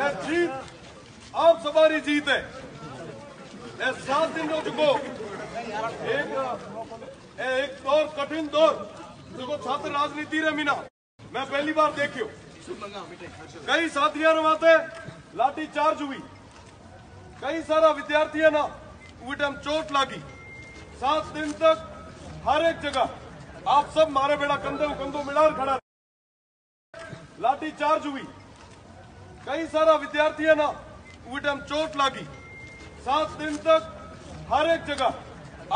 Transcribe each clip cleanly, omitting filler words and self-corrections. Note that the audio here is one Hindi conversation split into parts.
जीत आप सवारी जीत है। 7 दिन हो चुको एक दौर कठिन दौर जो छात्र राजनीति रे मीना मैं पहली बार देखियो। कई साथिया नाते लाठी चार्ज हुई, कई सारा विद्यार्थी ना उस टाइम चोट लगी। 7 दिन तक हर एक जगह आप सब मारे बेड़ा कंधे कंधो मिलाकर खड़ा, लाठी चार्ज हुई, कई सारा विद्यार्थी ना उस टाइम चोट लगी। 7 दिन तक हर एक जगह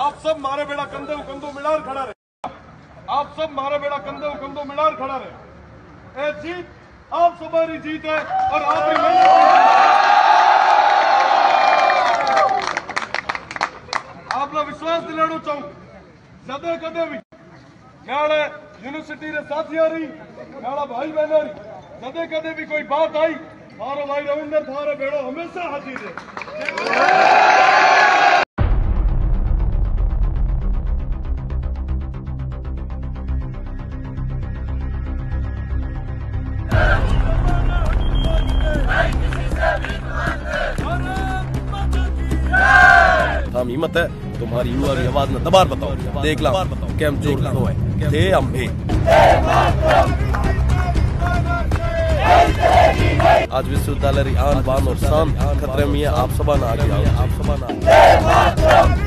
आप सब मारे बेड़ा कंधे कंधो मिलाकर खड़ा रहे, आप सब मारे बेड़ा कंधे कंधो मिलाकर खड़ा रहे। ए जीत आप सबारी जीत है और आप भी आपका विश्वास दिलाना चाहूँ। सदे कदे भी मेरे यूनिवर्सिटी के साथिया रही, मेरा भाई बहन रही, सदे कदे भी कोई बात आई मारो भाई रविंद्र थारे बेड़ो हमेशा हाजिर है। हम हिम्मत है तुम्हारी युवा आवाज में दबार बताओ, देख ला कैम जोर ला है थे हम भी। आज विश्वविद्यालय आन बान और शाम खतरे में आप सबाना आ गया, आप सबाना।